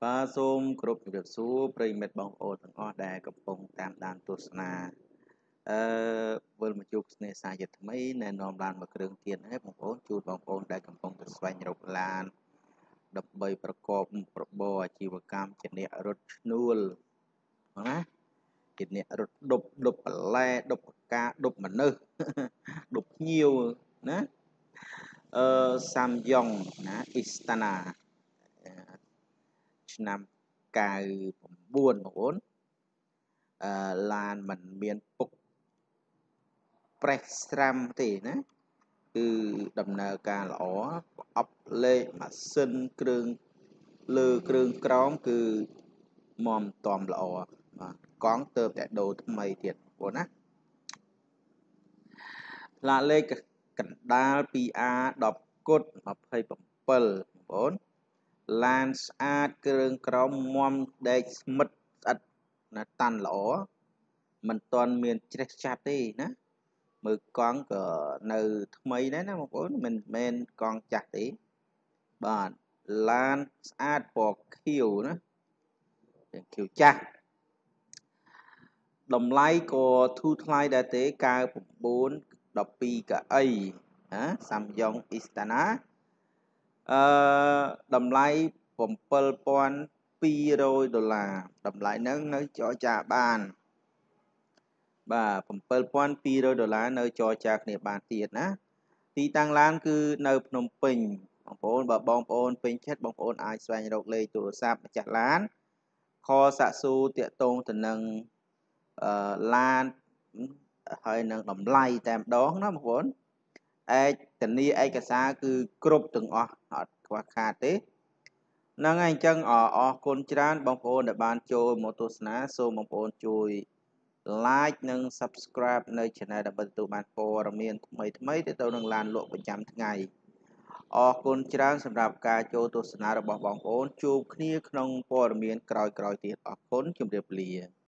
Ba zoom group việc số primate bằng ô thằng o đài cặp bông tam đàn tu sna với một chút này sai giật mấy nên nòng lan và đường tiền hết một bốn chuột bằng ô đài cặp bông được xoay nhộn lan đập bầyประกอบบ่อาชีวกรรมจิตเนี่ยรถนูลนะจิตเนี่ยรถดบดบแลดบกาดบมันนึกดบnhiều นะซัมยองนะอิสตานาnăm cài buồn một bốn là mình miền phục prexram thì nó từ đầm nở cà lỏ ấp lê mà sinh kương lư kương cõng cứ mòm tòm lọ cõng tơ để đồ mày thiệt của nó là lê cảnh đa pa đọc cốt mà hay bấm pel bốn lan sát kêu crom mom để mất ắt là tan lỗ mình toàn miền trách chặt đi nè mười con cỡ nừ mấy đấy nó một bốn mình con chặt đi bạn lan sát bọc kiều nữa kiều cha đồng lái của thu thay đại tế ca 4 đọc pi cả ấy á Samyong Istana đầm lái bổng pel pon pi rồi đô la đầm lái nâng nơi cho cha bàn và bổng pel pon pi rồi đô la nơi cho cha để bàn tiền á thì tăng lan cứ nơi Phnom Penh bóng ôn và bóng ôn pin chết bóng ôn ai xoay độc lê tụ sạp chặt lán kho xạ su tiện tôn thần nâng lan hơi nâng đầm lái tạm đón nó một vốn ai tình đi ai cả xa cứ group từng o họ qua khá thế năng anh chân ở con trán bóng ôn để bàn chơi một tô sná số bóng ôn chui like nâng subscribe nơi channel để bật tụ bàn phô rồi miền mấy để tôi nâng lan lộ của chấm ngày ở con trán sầm rạp cá chơi tô sná để bóng ôn chui kia không phô rồi miền còi tiền ở con chìm đẹp lìa